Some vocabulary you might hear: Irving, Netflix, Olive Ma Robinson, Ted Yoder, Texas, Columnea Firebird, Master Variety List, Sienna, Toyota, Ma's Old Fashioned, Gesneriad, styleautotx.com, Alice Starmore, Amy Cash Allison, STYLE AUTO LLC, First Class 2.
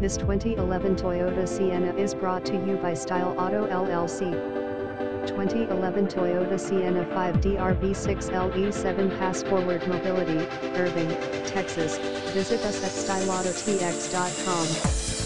This 2011 Toyota Sienna is brought to you by Style Auto LLC. 2011 Toyota Sienna 5DRV6LE7 Pass Forward Mobility, Irving, Texas. Visit us at styleautotx.com.